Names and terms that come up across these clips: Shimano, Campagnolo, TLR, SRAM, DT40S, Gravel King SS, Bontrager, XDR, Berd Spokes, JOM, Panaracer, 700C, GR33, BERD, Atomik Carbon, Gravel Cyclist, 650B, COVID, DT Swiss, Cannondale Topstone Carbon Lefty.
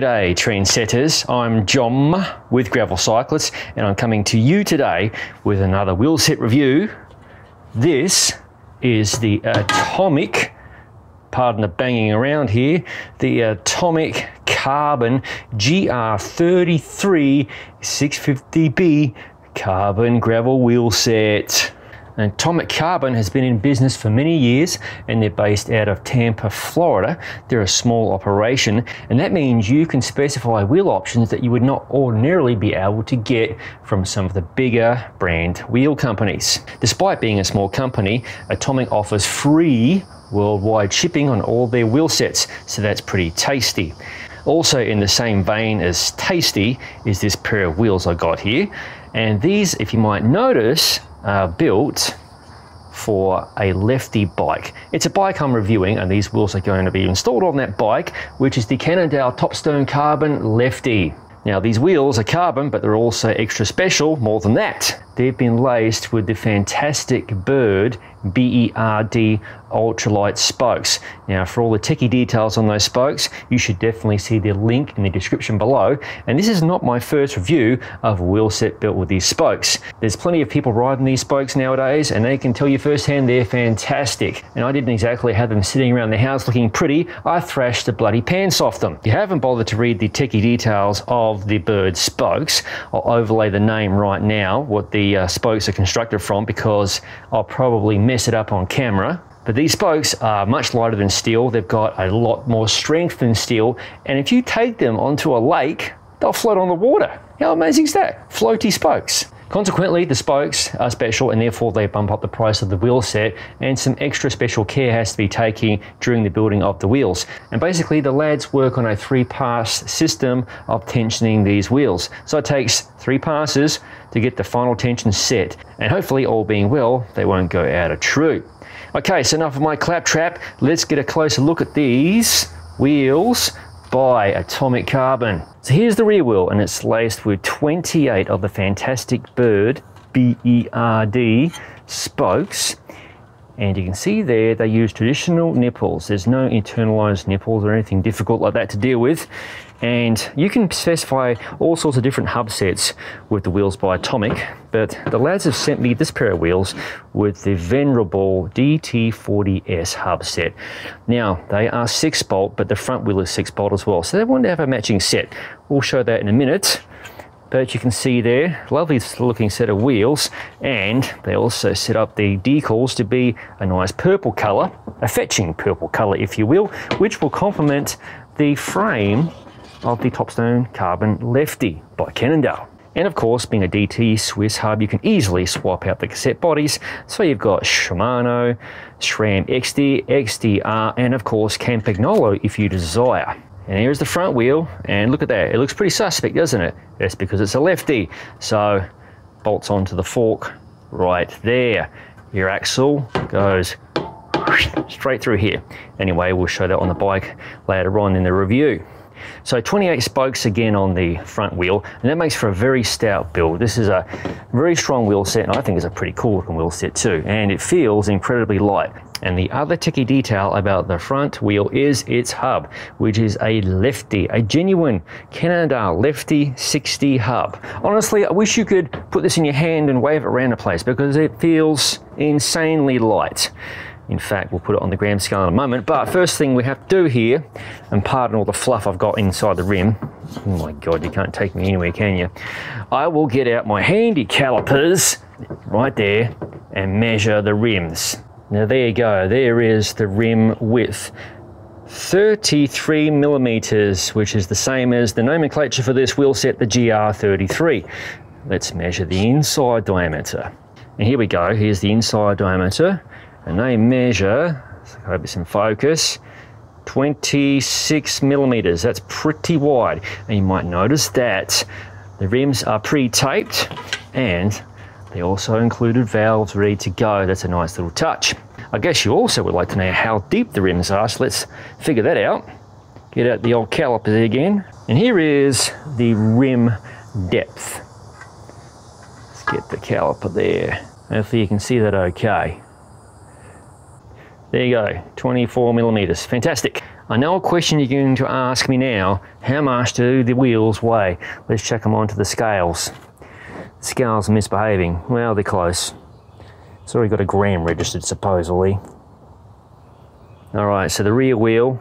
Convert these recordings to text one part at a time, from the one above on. G'day trend setters, I'm JOM with Gravel Cyclist, and I'm coming to you today with another wheel set review. This is the Atomik, pardon the banging around here, the Atomik Carbon GR33 650B Carbon Gravel Wheel Set. And Atomik Carbon has been in business for many years, and they're based out of Tampa, Florida. They're a small operation, and that means you can specify wheel options that you would not ordinarily be able to get from some of the bigger brand wheel companies. Despite being a small company, Atomik offers free worldwide shipping on all their wheel sets, so that's pretty tasty. Also in the same vein as tasty is this pair of wheels I got here, and these, if you might notice, are built for a lefty bike. It's a bike I'm reviewing, and these wheels are going to be installed on that bike, which is the Cannondale Topstone Carbon Lefty. Now, these wheels are carbon, but they're also extra special. More than that, they've been laced with the fantastic BERD ultralight spokes. Now, for all the techie details on those spokes, you should definitely see the link in the description below. And this is not my first review of a wheel set built with these spokes. There's plenty of people riding these spokes nowadays, and they can tell you firsthand they're fantastic. And I didn't exactly have them sitting around the house looking pretty. I thrashed the bloody pants off them. If you haven't bothered to read the techie details of the BERD spokes, I'll overlay the name right now, what the spokes are constructed from, because I'll probably mess it up on camera. But these spokes are much lighter than steel. They've got a lot more strength than steel, and if you take them onto a lake, they'll float on the water. How amazing is that? Floaty spokes. Consequently, the spokes are special, and therefore they bump up the price of the wheel set, and some extra special care has to be taken during the building of the wheels. And basically the lads work on a three-pass system of tensioning these wheels. So it takes three passes to get the final tension set, and hopefully, all being well, they won't go out of true. Okay, so enough of my claptrap. Let's get a closer look at these wheels by Atomik Carbon. So here's the rear wheel, and it's laced with 28 of the fantastic BERD spokes, and you can see there they use traditional nipples. There's no internalized nipples or anything difficult like that to deal with, and you can specify all sorts of different hub sets with the wheels by Atomik. But the lads have sent me this pair of wheels with the venerable DT40S hub set. Now, they are 6-bolt, but the front wheel is 6-bolt as well, so they wanted to have a matching set. We'll show that in a minute. But you can see there, lovely looking set of wheels, and they also set up the decals to be a nice purple color, a fetching purple color, if you will, which will complement the frame of the Topstone Carbon Lefty by Cannondale. And of course, being a DT Swiss hub, you can easily swap out the cassette bodies. So you've got Shimano, SRAM XD, XDR, and of course Campagnolo if you desire. And here's the front wheel, and look at that. It looks pretty suspect, doesn't it? That's because it's a lefty. So bolts onto the fork right there. Your axle goes straight through here. Anyway, we'll show that on the bike later on in the review. So 28 spokes again on the front wheel, and that makes for a very stout build. This is a very strong wheel set, and I think it's a pretty cool looking wheel set too, and it feels incredibly light. And the other techie detail about the front wheel is its hub, which is a lefty, a genuine Cannondale Lefty 60 hub. Honestly, I wish you could put this in your hand and wave it around the place, because it feels insanely light. In fact, we'll put it on the gram scale in a moment, but first thing we have to do here, and pardon all the fluff I've got inside the rim. Oh my God, you can't take me anywhere, can you? I will get out my handy calipers right there and measure the rims. Now there you go, there is the rim width. 33 millimeters, which is the same as the nomenclature for this wheel set, the GR33. Let's measure the inside diameter. And here we go, here's the inside diameter. And they measure, I hope it's in focus, 26 millimeters. That's pretty wide. And you might notice that the rims are pre-taped, and they also included valves ready to go. That's a nice little touch. I guess you also would like to know how deep the rims are, so let's figure that out. Get out the old caliper again. And here is the rim depth. Let's get the caliper there. Hopefully you can see that okay. There you go, 24 millimeters, fantastic. I know a question you're going to ask me now, how much do the wheels weigh? Let's check them onto the scales. The scales are misbehaving. Well, they're close. It's already got a gram registered, supposedly. All right, so the rear wheel,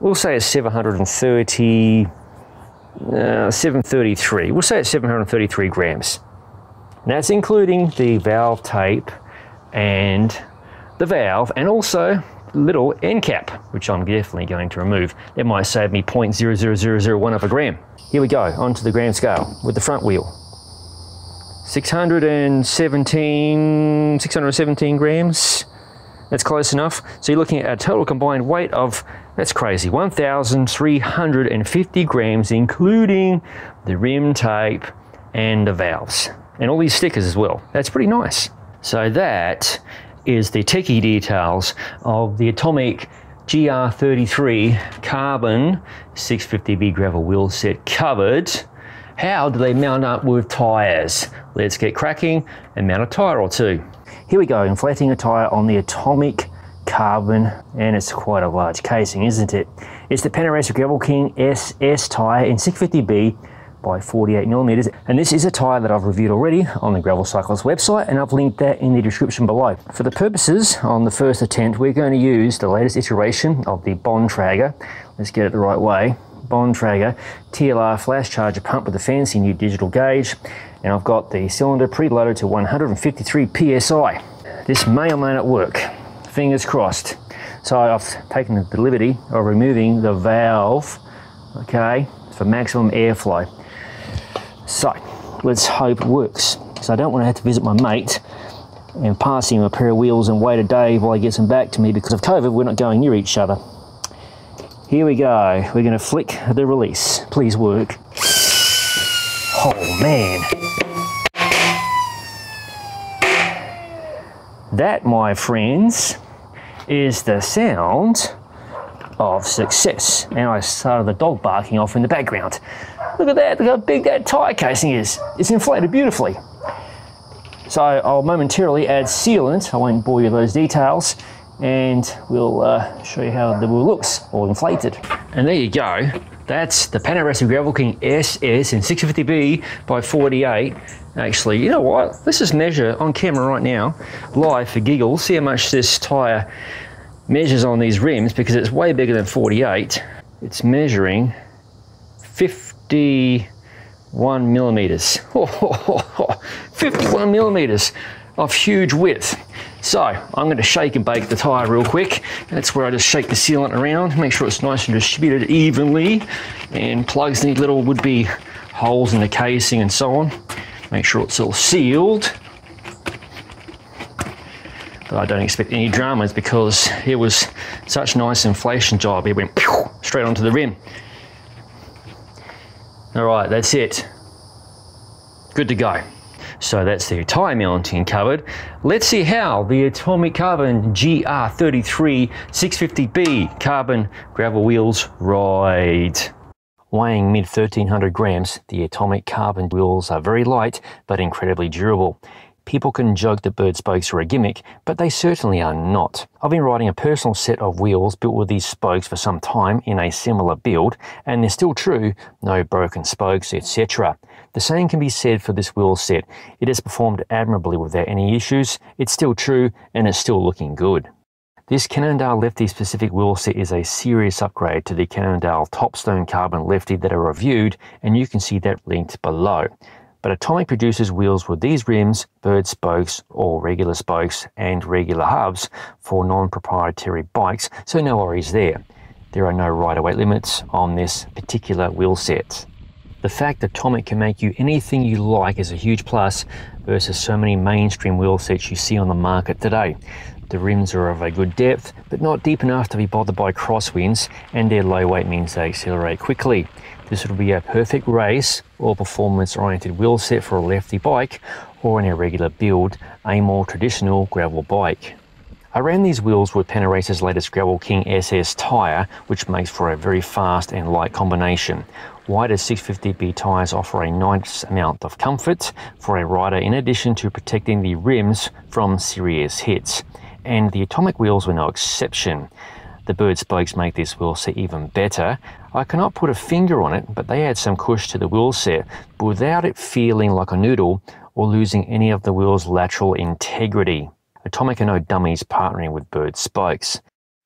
we'll say it's 733. We'll say it's 733 grams. And that's including the valve tape and the valve, and also the little end cap, which I'm definitely going to remove. That might save me 0.00001 of a gram. Here we go, onto the gram scale with the front wheel. 617 grams. That's close enough. So you're looking at a total combined weight of, that's crazy, 1,350 grams, including the rim tape and the valves, and all these stickers as well. That's pretty nice. So that is the techie details of the Atomik GR33 Carbon 650B gravel wheel set covered. How do they mount up with tyres? Let's get cracking and mount a tyre or two. Here we go, inflating a tyre on the Atomik Carbon, and it's quite a large casing, isn't it? It's the Panaracer Gravel King SS tyre in 650B by 48mm, and this is a tyre that I've reviewed already on the Gravel Cyclist website, and I've linked that in the description below. For the purposes on the first attempt, we're going to use the latest iteration of the Bontrager. Let's get it the right way. Bontrager TLR flash charger pump with a fancy new digital gauge, and I've got the cylinder preloaded to 153 psi. This may or may not work, fingers crossed. So I've taken the liberty of removing the valve, okay, for maximum airflow. So let's hope it works. So I don't want to have to visit my mate and pass him a pair of wheels and wait a day while he gets them back to me. Because of COVID, we're not going near each other. Here we go. We're going to flick the release. Please work. Oh man. That, my friends, is the sound of success. And I started the dog barking off in the background. Look at that, look how big that tyre casing is. It's inflated beautifully. So I'll momentarily add sealant. I won't bore you with those details, and we'll show you how the wheel looks, all inflated. And there you go. That's the Panaracer Gravel King SS in 650B by 48. Actually, you know what? Let's just measure on camera right now, live for giggles, see how much this tyre measures on these rims, because it's way bigger than 48. It's measuring 51 millimeters. 51 millimeters of huge width. So I'm going to shake and bake the tire real quick. That's where I just shake the sealant around, make sure it's nice and distributed evenly, and plugs need little would be holes in the casing and so on. Make sure it's all sealed. But I don't expect any dramas, because it was such a nice inflation job. It went straight onto the rim. All right, that's it. Good to go. So that's the tyre mounting covered. Let's see how the Atomik Carbon GR33 650B Carbon gravel wheels ride. Weighing mid 1300 grams, the Atomik Carbon wheels are very light but incredibly durable. People can joke that Berd Spokes are a gimmick, but they certainly are not. I've been riding a personal set of wheels built with these spokes for some time in a similar build, and they're still true, no broken spokes, etc. The same can be said for this wheel set. It has performed admirably without any issues, it's still true, and it's still looking good. This Cannondale Lefty specific wheel set is a serious upgrade to the Cannondale Topstone Carbon Lefty that I reviewed, and you can see that linked below. But Atomik produces wheels with these rims, Berd spokes or regular spokes, and regular hubs for non-proprietary bikes, so no worries there. There are no rider weight limits on this particular wheel set. The fact that Atomik can make you anything you like is a huge plus versus so many mainstream wheel sets you see on the market today. The rims are of a good depth, but not deep enough to be bothered by crosswinds, and their low weight means they accelerate quickly. This would be a perfect race or performance-oriented wheel set for a lefty bike, or an irregular build, a more traditional gravel bike. I ran these wheels with Panaracer's latest Gravel King SS tyre, which makes for a very fast and light combination. Wider 650B tyres offer a nice amount of comfort for a rider, in addition to protecting the rims from serious hits. And the Atomik wheels were no exception. The Berd Spokes make this wheel set even better. I cannot put a finger on it, but they add some push to the wheel set without it feeling like a noodle or losing any of the wheel's lateral integrity. Atomik are no dummies partnering with Berd Spokes.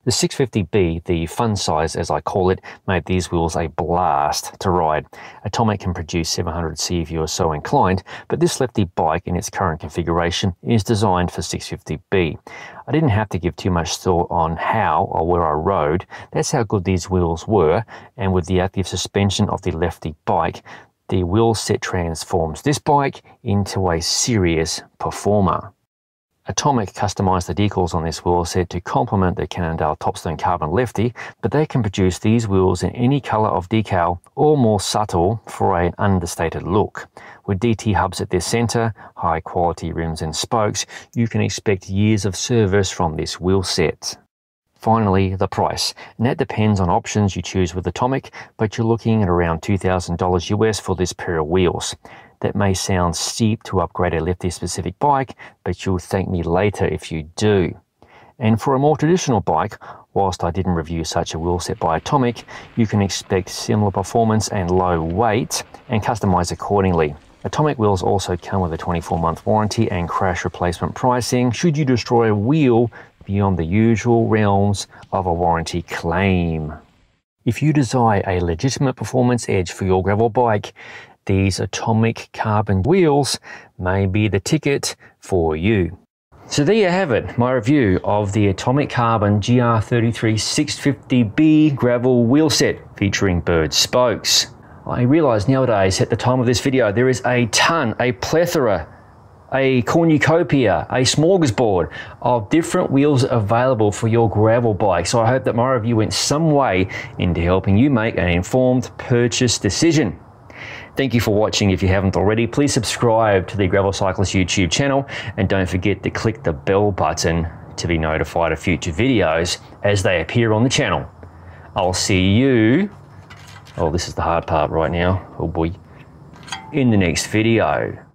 The 650B, the fun size as I call it, made these wheels a blast to ride. Atomik can produce 700C if you are so inclined, but this lefty bike in its current configuration is designed for 650B. I didn't have to give too much thought on how or where I rode. That's how good these wheels were, and with the active suspension of the lefty bike, the wheel set transforms this bike into a serious performer. Atomik customised the decals on this wheel set to complement the Cannondale Topstone Carbon Lefty, but they can produce these wheels in any colour of decal or more subtle for an understated look. With DT hubs at their centre, high quality rims and spokes, you can expect years of service from this wheel set. Finally, the price, and that depends on options you choose with Atomik, but you're looking at around $2,000 US for this pair of wheels. That may sound steep to upgrade a lefty-specific bike, but you'll thank me later if you do. And for a more traditional bike, whilst I didn't review such a wheel set by Atomik, you can expect similar performance and low weight, and customise accordingly. Atomik wheels also come with a 24-month warranty and crash replacement pricing should you destroy a wheel beyond the usual realms of a warranty claim. If you desire a legitimate performance edge for your gravel bike, these Atomik Carbon wheels may be the ticket for you. So there you have it, my review of the Atomik Carbon GR33 650B gravel wheel set featuring Berd Spokes. I realise nowadays at the time of this video there is a ton, a plethora, a cornucopia, a smorgasbord of different wheels available for your gravel bike. So I hope that my review went some way into helping you make an informed purchase decision. Thank you for watching. If you haven't already, please subscribe to the Gravel Cyclist YouTube channel and don't forget to click the bell button to be notified of future videos as they appear on the channel. I'll see you, oh this is the hard part right now, oh boy, in the next video.